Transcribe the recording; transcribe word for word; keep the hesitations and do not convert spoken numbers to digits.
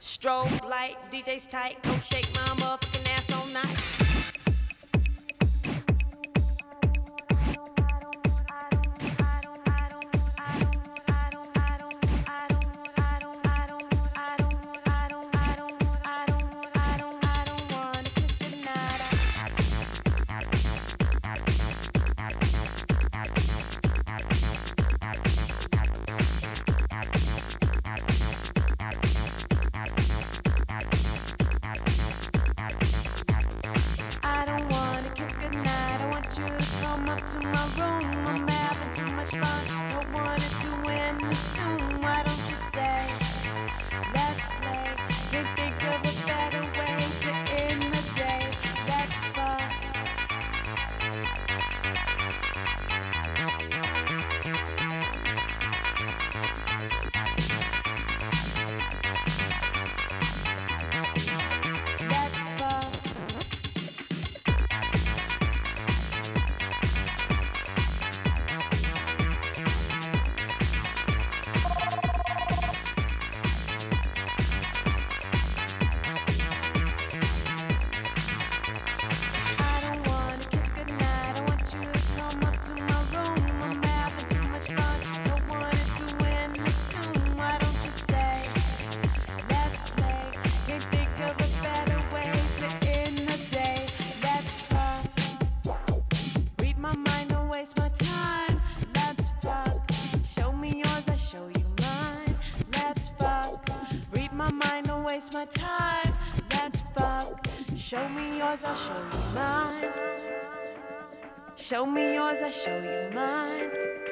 Strobe light, D J's tight, go shake my motherfucking ass all night. Show me yours, I'll show you mine. Show me yours, I'll show you mine.